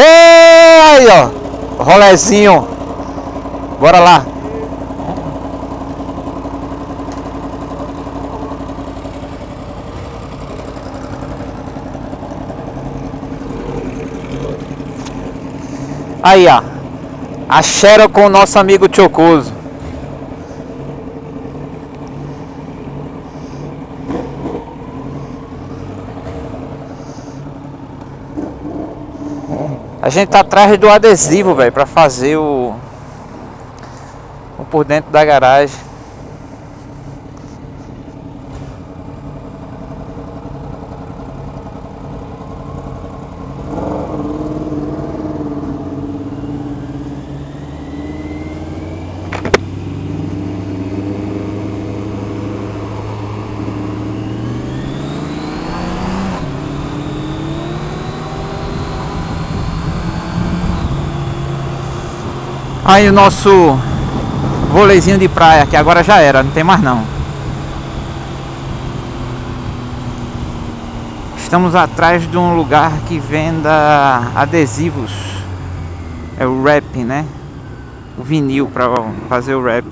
Ei, aí, ó, rolezinho. Bora lá. Aí, ó, a xero com o nosso amigo Tchockozzo. A gente tá atrás do adesivo, velho, pra fazer o por dentro da garagem. Aí o nosso voleizinho de praia, que agora já era, não tem mais não. Estamos atrás de um lugar que venda adesivos. É o wrap, né? O vinil para fazer o wrap.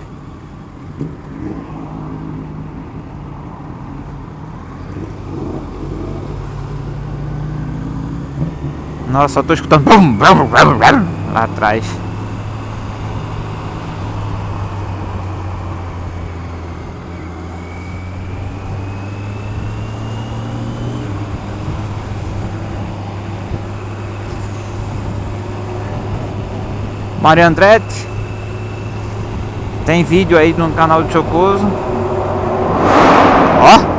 Nossa, só tô escutando lá atrás. Maria Andretti, tem vídeo aí no canal do Tchockozzo. Ó!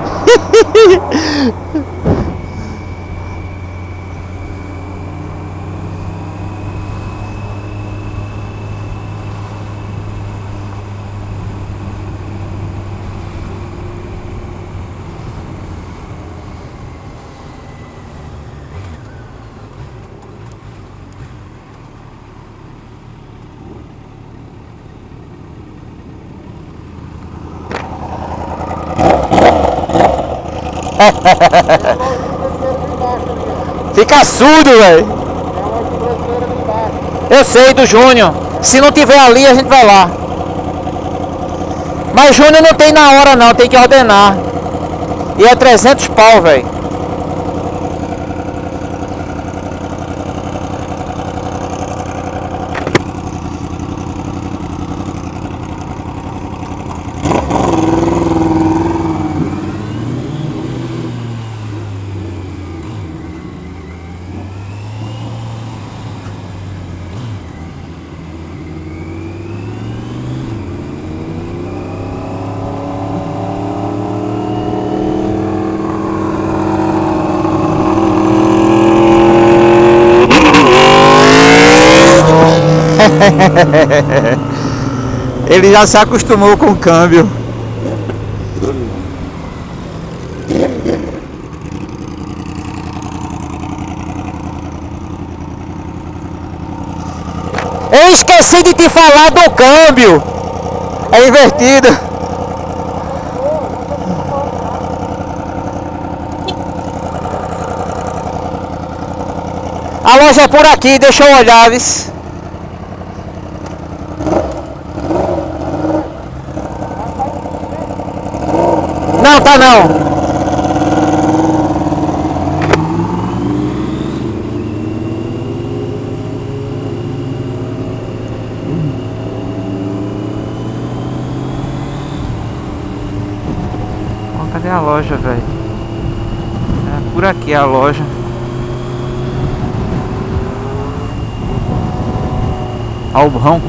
Fica surdo, velho. Eu sei do Júnior. Se não tiver ali, a gente vai lá. Mas Júnior não tem na hora não, tem que ordenar. E é 300 pau, velho. Ele já se acostumou com o câmbio. Eu esqueci de te falar do câmbio. É invertido. A loja é por aqui, deixa eu olhar, viu? Não, tá não. Oh, cadê a loja, velho? É por aqui a loja. Olha o ronco.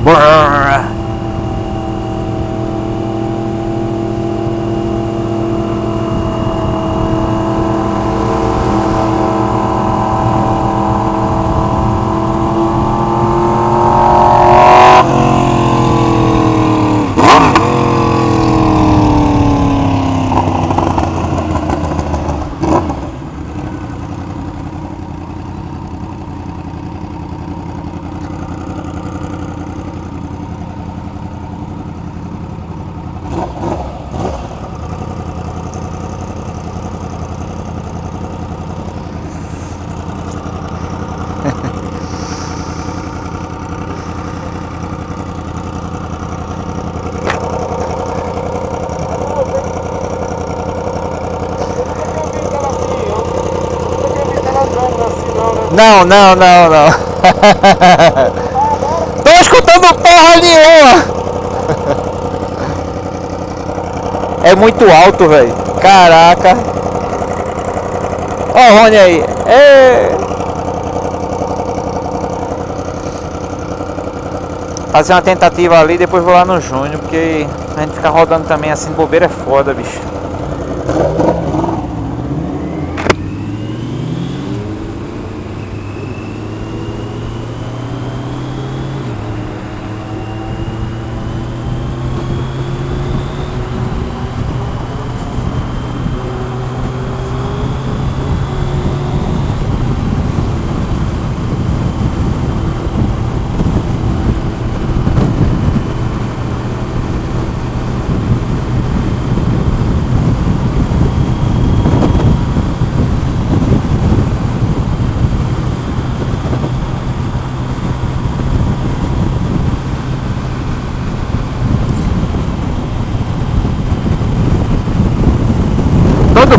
Não. Tô escutando porra nenhuma. É muito alto, velho. Caraca. Ó o Ronny aí. Fazer uma tentativa ali, depois vou lá no Júnior, porque a gente fica rodando também assim, bobeira é foda, bicho.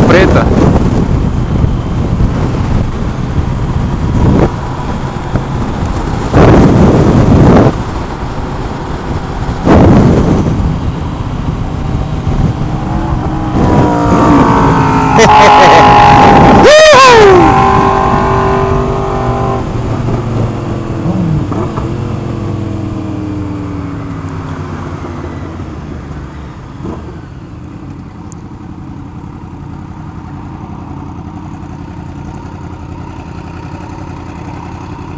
Preta.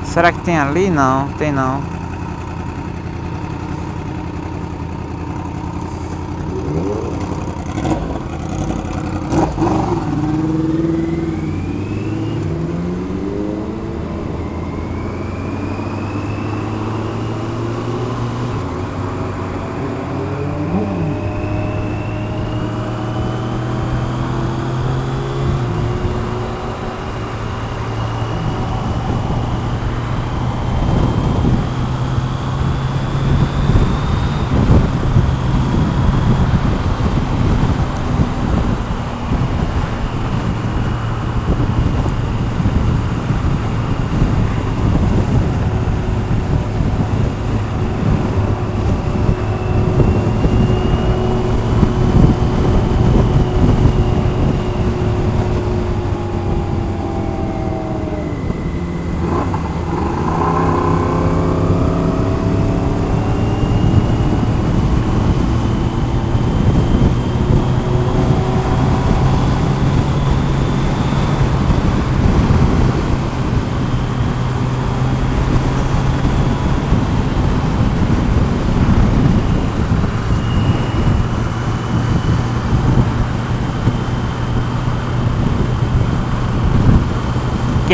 Será que tem ali? Não, tem não.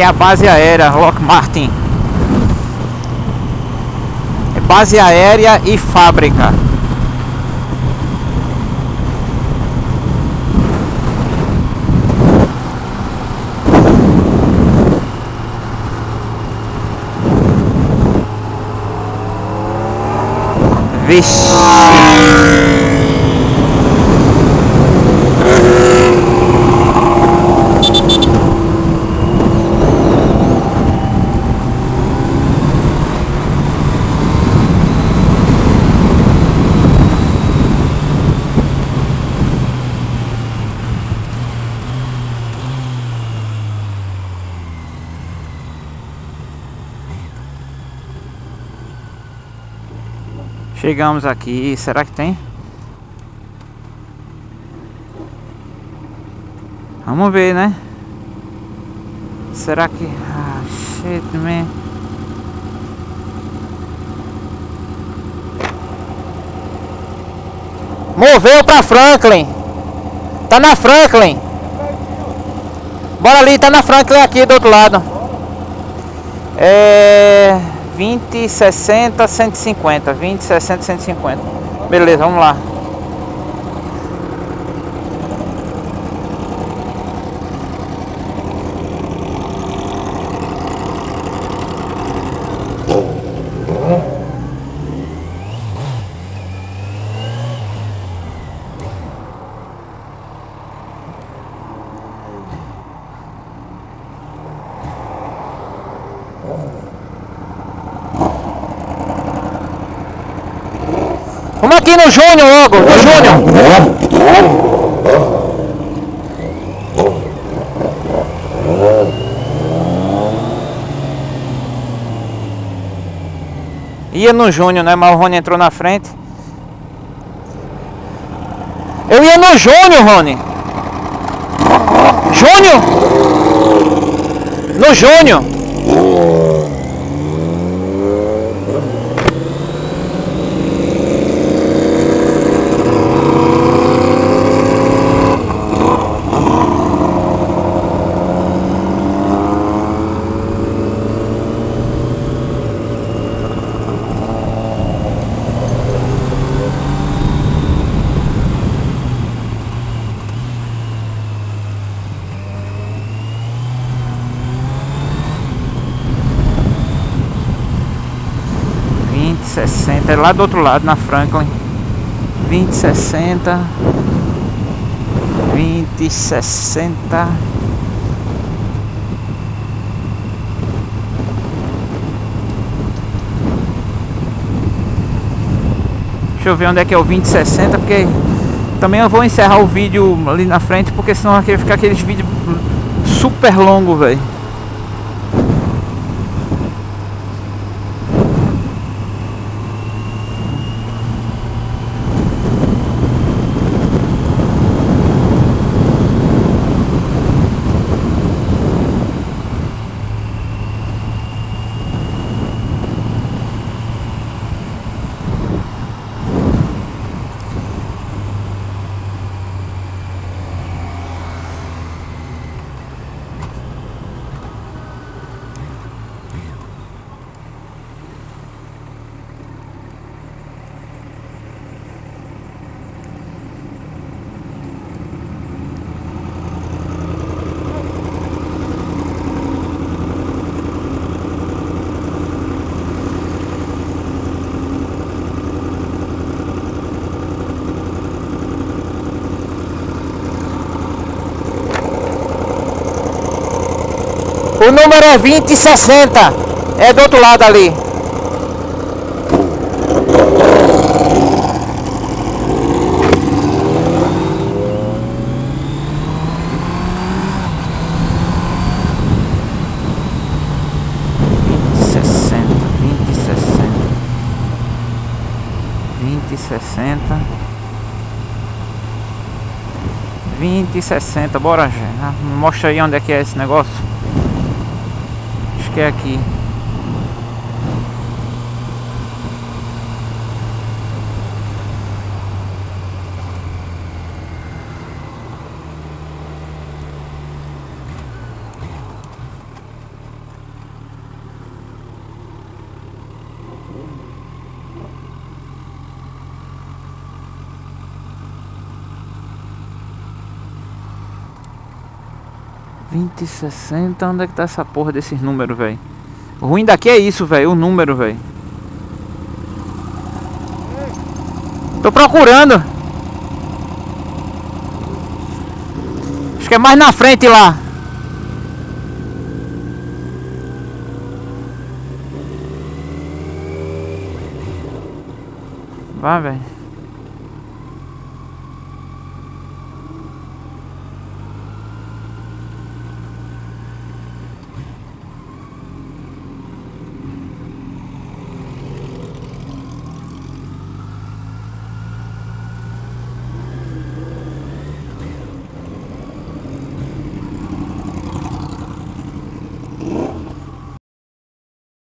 É a base aérea Lockheed Martin, é base aérea e fábrica. Vixe. Chegamos aqui, será que tem? Vamos ver, né? Será que... Ah, shit, man. Moveu pra Franklin. Tá na Franklin. Bora ali, tá na Franklin aqui do outro lado. É... 20, 60, 150. 20, 60, 150. Beleza, vamos lá. Vamos aqui no Júnior logo, no Júnior. Ia no Júnior, né? Mas o Ronny entrou na frente. Eu ia no Júnior, Ronny. Júnior? No Júnior. É lá do outro lado, na Franklin. 2060 2060 Deixa eu ver onde é que é o 2060, porque também eu vou encerrar o vídeo ali na frente, porque senão vai ficar aqueles vídeos super longos, velho. O número é 2060, é do outro lado ali. Vinte e sessenta, bora já. Mostra aí onde é que é esse negócio. Aqui e 60, onde é que tá essa porra desses números, velho? O ruim daqui é isso, velho, o número, velho. Tô procurando. Acho que é mais na frente lá. Vai, velho.